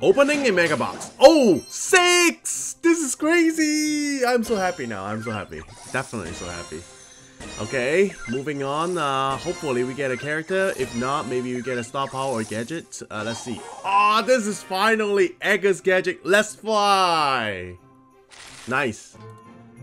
Opening a mega box. Oh, 6! This is crazy! I'm so happy now. I'm so happy. Definitely so happy. Okay, moving on. Hopefully we get a character. If not, maybe we get a star power or gadget. Let's see. Oh, this is finally Edgar's gadget. Let's fly! Nice.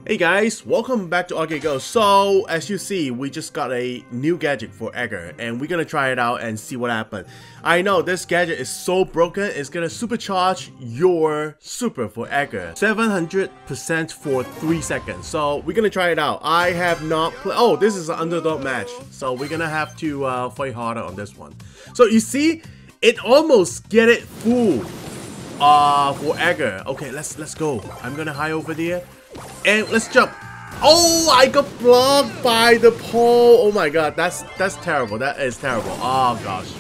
Hey guys, welcome back to ArcadeGo. So, as you see, we just got a new gadget for Edgar, and we're gonna try it out and see what happens. I know this gadget is so broken, it's gonna supercharge your super for Edgar. 700% for 3 seconds. So, we're gonna try it out. I have not played. Oh, this is an underdog match. So, we're gonna have to fight harder on this one. So, you see, it almost get it full for Edgar. Okay, let's go. I'm gonna hide over there. And let's jump. Oh, I got blocked by the pole. Oh my god, that's terrible. That is terrible. Oh gosh.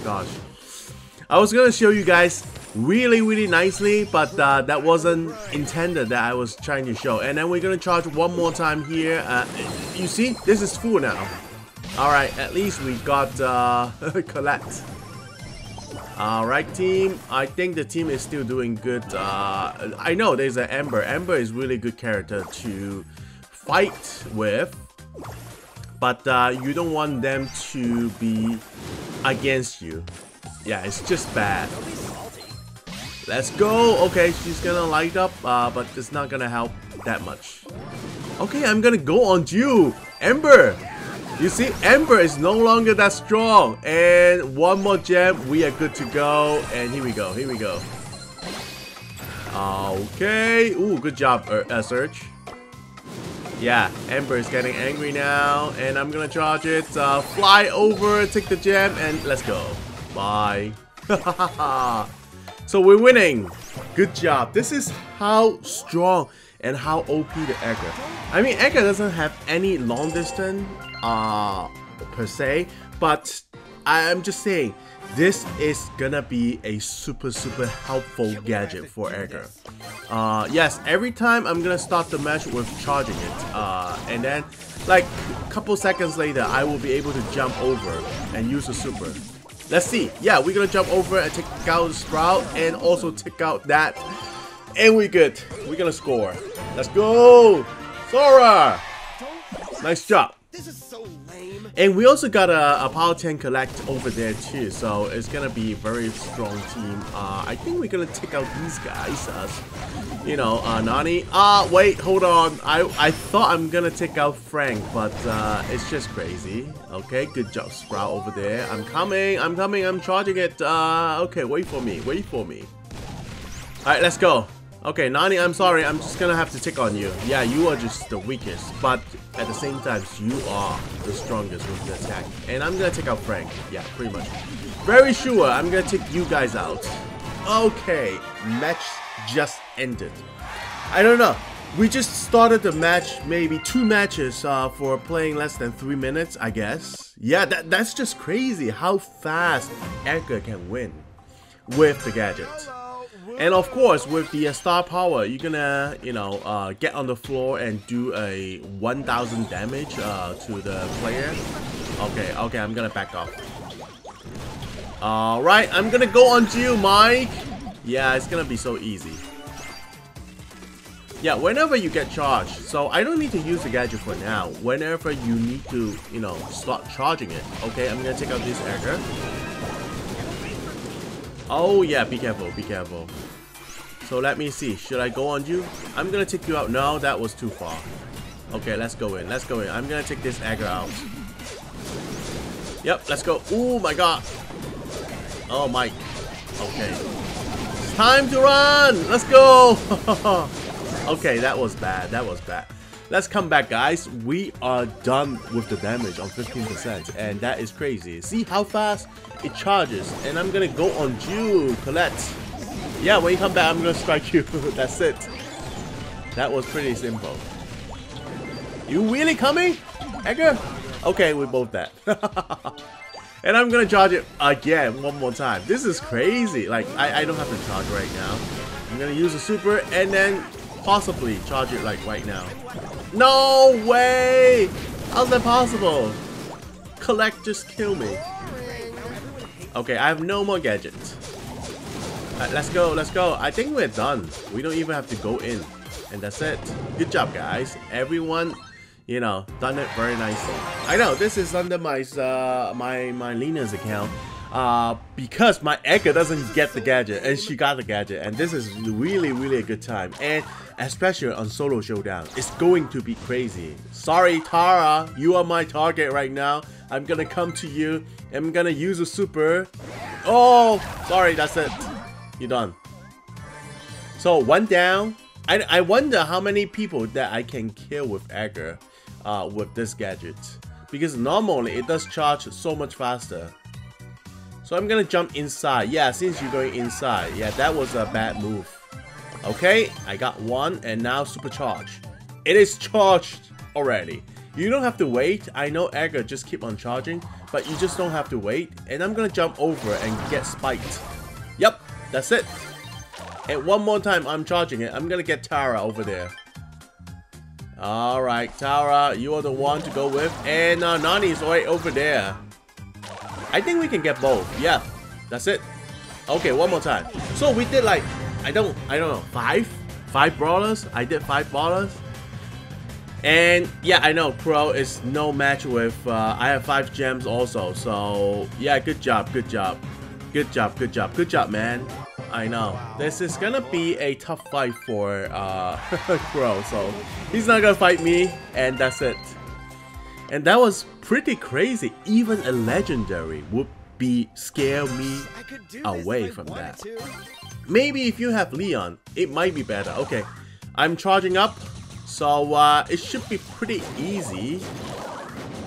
I was gonna show you guys really nicely, but that wasn't intended that I was trying to show. And then we're gonna charge one more time here. You see, this is full now. Alright, at least we got Colette. Alright team, I think the team is still doing good. I know there's an Ember. Ember is really good character to fight with. But you don't want them to be against you. Yeah, it's just bad. Let's go! Okay, she's gonna light up, but it's not gonna help that much. Okay, I'm gonna go on you, Ember! You see, Ember is no longer that strong. And one more gem, we are good to go. And here we go, here we go. Okay. Ooh, good job, Surge. Yeah, Ember is getting angry now. And I'm gonna charge it. Fly over, take the gem, and let's go. Bye. So we're winning. Good job. This is how strong and how OP the Edgar. I mean, Edgar doesn't have any long distance per se, but I'm just saying this is gonna be a super helpful gadget for Edgar. Yes, every time I'm gonna start the match with charging it, and then like a couple seconds later I will be able to jump over and use a super. Let's see. Yeah, we're gonna jump over and take out Sprout and also take out that, and we're good. We're gonna score. Let's go, Sora! Nice job. This is so lame. And we also got a Power 10 Collect over there too, so it's gonna be a very strong team. I think we're gonna take out these guys, you know, Nani. Wait, hold on. I thought I'm gonna take out Frank, but it's just crazy. Okay, good job, Sprout over there. I'm coming. I'm charging it. Okay, wait for me. All right, let's go. Okay, Nani, I'm sorry, I'm just gonna have to tick on you. Yeah, you are just the weakest, but at the same time, you are the strongest with the attack. And I'm gonna take out Frank. Yeah, pretty much. Very sure I'm gonna take you guys out. Okay, match just ended. I don't know. We just started the match, maybe 2 matches for playing less than 3 minutes, I guess. Yeah, that's just crazy how fast Edgar can win with the gadget. And of course, with the star power, you're gonna, you know, get on the floor and do a 1000 damage to the player. Okay, I'm gonna back off. Alright, I'm gonna go on to you, Mike. Yeah, it's gonna be so easy. Yeah, whenever you get charged, so I don't need to use the gadget for now. Whenever you need to, you know, start charging it. Okay, I'm gonna take out this Edgar. Oh yeah, be careful. So let me see, should I go on you? I'm gonna take you out. No, that was too far. Okay, let's go in. I'm gonna take this Edgar out. Yep, let's go. Oh my god. Oh Mike. Okay. It's time to run! Let's go! Okay, that was bad. Let's come back guys. We are done with the damage on 15%, and that is crazy. See how fast it charges. And I'm gonna go on you, Colette. Yeah, when you come back I'm gonna strike you. That's it. That was pretty simple. You really coming, Edgar? Okay, we both that. And I'm gonna charge it again one more time. This is crazy. Like I don't have to charge right now. I'm gonna use a super and then possibly charge it like right now. No way! How's that possible? Collect just kill me. Okay, I have no more gadgets. Alright, let's go, let's go. I think we're done. We don't even have to go in. And that's it. Good job, guys. Everyone, you know, done it very nicely. I know, this is under my my Lena's account. Because my Edgar doesn't get the gadget, and she got the gadget, and this is really, really a good time. And especially on Solo Showdown, it's going to be crazy. Sorry, Tara, you are my target right now. I'm gonna come to you. I'm gonna use a super. Oh, sorry, that's it. You're done. So one down. I wonder how many people that I can kill with Edgar, with this gadget, because normally it does charge so much faster. So I'm gonna jump inside. Yeah, since you're going inside. Yeah, that was a bad move. Okay, I got one, and now supercharge. It is charged already. You don't have to wait. I know Edgar just keep on charging, but you just don't have to wait. And I'm gonna jump over and get spiked. Yep, that's it. And one more time, I'm charging it. I'm gonna get Tara over there. Alright, Tara, you are the one to go with. And Nani is right over there. I think we can get both. Yeah, that's it. Okay, one more time. So we did like, I don't know, five brawlers. I did 5 brawlers. And yeah, I know Crow is no match with. I have 5 gems also. So yeah, good job, good job, good job, good job, good job, man. I know this is gonna be a tough fight for Crow. So he's not gonna fight me, and that's it. And that was pretty crazy. Even a legendary would be scare me away from that. Maybe if you have Leon, it might be better. Okay, I'm charging up, so it should be pretty easy.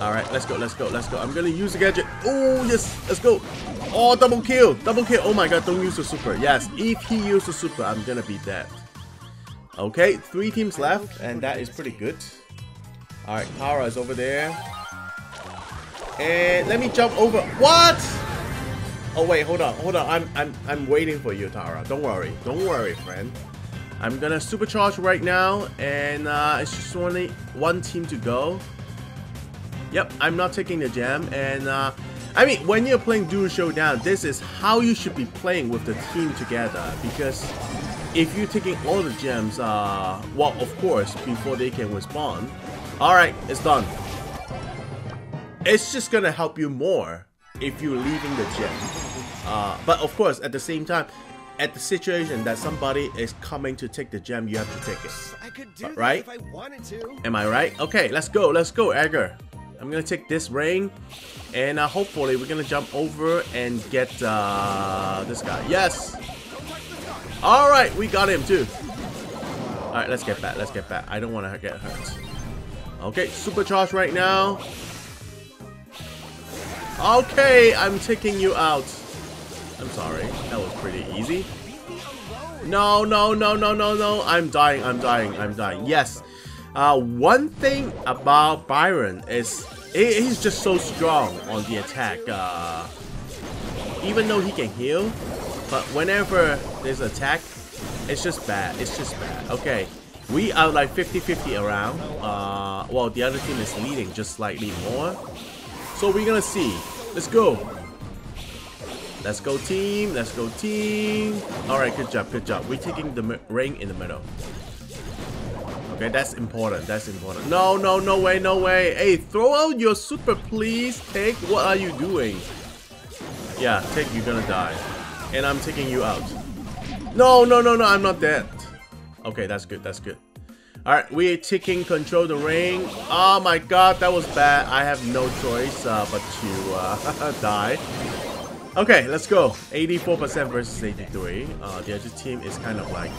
All right, let's go, let's go, let's go. I'm gonna use the gadget. Oh yes, let's go. Oh, double kill, double kill. Oh my god, don't use the super. Yes, if he used the super, I'm gonna be dead. Okay, 3 teams left, and that is pretty good. Alright, Tara is over there. And let me jump over. What? Oh wait, hold on, hold on. I'm waiting for you, Tara. Don't worry, friend. I'm gonna supercharge right now, and it's just only 1 team to go. Yep, I'm not taking the gem, and I mean, when you're playing Dual Showdown, this is how you should be playing with the team together, because if you're taking all the gems, well, of course, before they can respond. Alright, it's done. It's just gonna help you more if you're leaving the gym. But of course, at the same time, at the situation that somebody is coming to take the gem, you have to take it. Right? Am I right? Okay, let's go, Edgar. I'm gonna take this ring, and hopefully we're gonna jump over and get this guy. Yes! Alright, we got him too. Alright, let's get back, let's get back. I don't wanna get hurt. Okay, supercharge right now. Okay, I'm taking you out. I'm sorry, that was pretty easy. No, no, no, no, no, no. I'm dying, I'm dying, I'm dying. Yes. One thing about Byron is he's just so strong on the attack. Even though he can heal, but whenever there's an attack, it's just bad. It's just bad. Okay. We are like 50-50 around. Well, the other team is leading just slightly more. So we're gonna see. Let's go. Let's go, team. Let's go, team. Alright, good job, good job. We're taking the ring in the middle. Okay, that's important. That's important. No, no, no way, no way. Hey, throw out your super, please. Tick, what are you doing? Yeah, Tick, you're gonna die. And I'm taking you out. No, no, no, no, I'm not dead. Okay, that's good, that's good. Alright, we're taking control of the ring. Oh my god, that was bad. I have no choice but to die. Okay, let's go. 84% versus 83. The other team is kind of like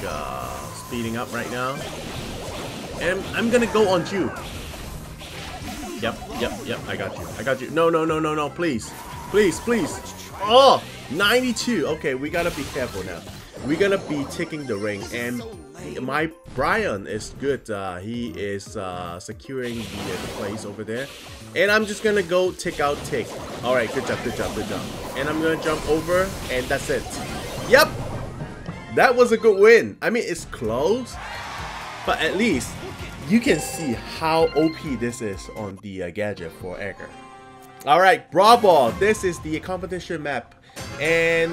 speeding up right now. And I'm gonna go on you. Yep, yep, yep, I got you. I got you. No, no, no, no, no, please. Please, please. Oh, 92. Okay, we gotta be careful now. We're gonna be taking the ring, and my Brian is good. He is securing the place over there, and I'm just gonna go take out Tick. All right, good job, good job, good job. And I'm gonna jump over, and that's it. Yep, that was a good win. I mean, it's close, but at least you can see how OP this is on the gadget for Edgar. All right, bravo! This is the competition map. And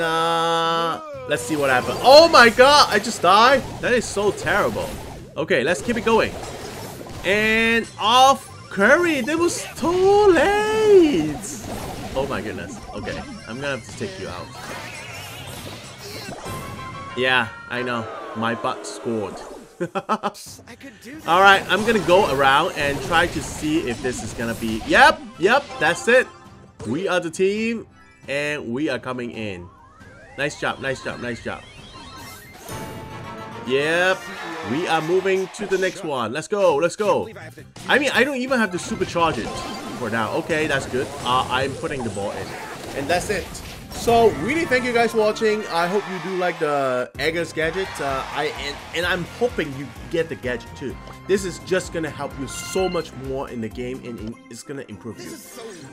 let's see what happens. Oh my god, I just died. That is so terrible. Okay, let's keep it going. And off Curry, that was too late. Oh my goodness. Okay, I'm gonna have to take you out. Yeah, I know. My butt scored. Alright, I'm gonna go around and try to see if this is gonna be... Yep, yep, that's it. We are the team, and we are coming in. Nice job, nice job, nice job. Yep, we are moving to the next one. Let's go, let's go. I mean, I don't even have to supercharge it for now. Okay, that's good. I'm putting the ball in. And that's it. So, really thank you guys for watching. I hope you do like the Edgar's gadget. I'm hoping you get the gadget too. This is just gonna help you so much more in the game, and it's gonna improve you.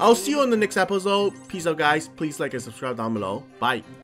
I'll see you on the next episode. Peace out, guys. Please like and subscribe down below. Bye.